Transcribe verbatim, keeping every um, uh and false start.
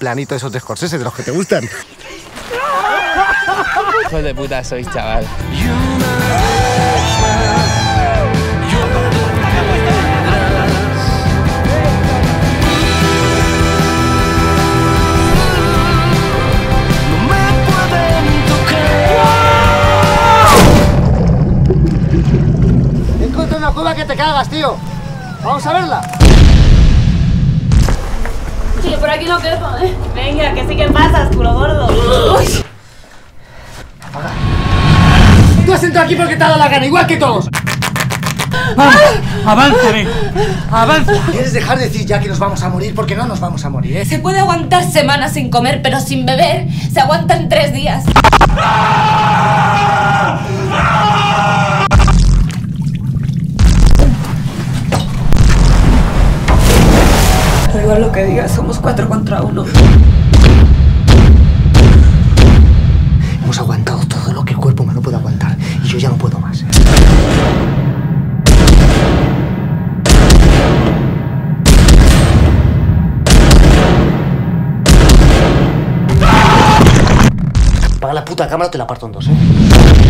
planitos esos de Scorsese, de los que te gustan. Hijo de puta sois, chaval. Encuentro una cueva que te cagas, tío. Vamos a verla. Sí, por aquí no quedo, ¿eh? Venga, que sí que pasas, culo gordo. Uy. Tú has entrado aquí porque te ha dado la gana, igual que todos. Avánzame, avanza. ¿Quieres dejar de decir ya que nos vamos a morir? Porque no nos vamos a morir, ¿eh? Se puede aguantar semanas sin comer, pero sin beber se aguantan tres días. Da igual lo que digas, somos cuatro contra uno. Hemos aguantado todo lo que el cuerpo humano puede aguantar y yo ya no puedo más. Apaga la puta cámara o te la parto en dos, ¿eh?